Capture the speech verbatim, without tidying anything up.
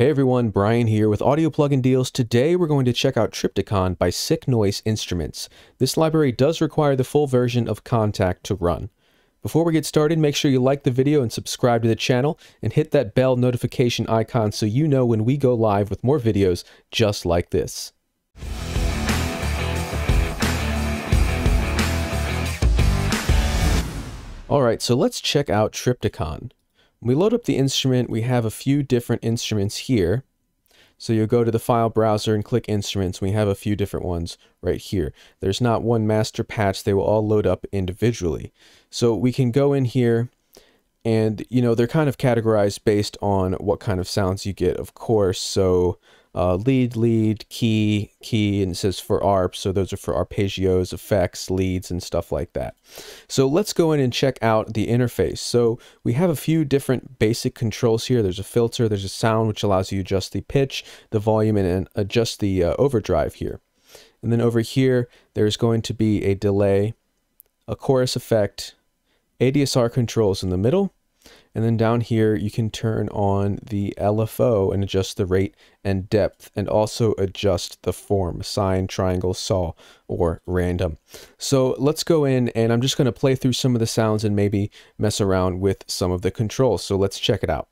Hey everyone, Brian here with Audio Plugin Deals. Today we're going to check out Trypticon by Sick Noise Instruments. This library does require the full version of Kontakt to run. Before we get started, make sure you like the video and subscribe to the channel and hit that bell notification icon so you know when we go live with more videos just like this. Alright, so let's check out Trypticon. When we load up the instrument, we have a few different instruments here. So you'll go to the file browser and click instruments. We have a few different ones right here. There's not one master patch. They will all load up individually. So we can go in here and, you know, they're kind of categorized based on what kind of sounds you get, of course. So uh, lead, lead, key, key, and it says for A R P. So those are for arpeggios, effects, leads, and stuff like that. So let's go in and check out the interface. So we have a few different basic controls here. There's a filter, there's a sound, which allows you to adjust the pitch, the volume, and adjust the uh, overdrive here. And then over here, there's going to be a delay, a chorus effect, A D S R controls in the middle, and then down here you can turn on the L F O and adjust the rate and depth, and also adjust the form, sine, triangle, saw, or random. So let's go in and I'm just going to play through some of the sounds and maybe mess around with some of the controls. So let's check it out.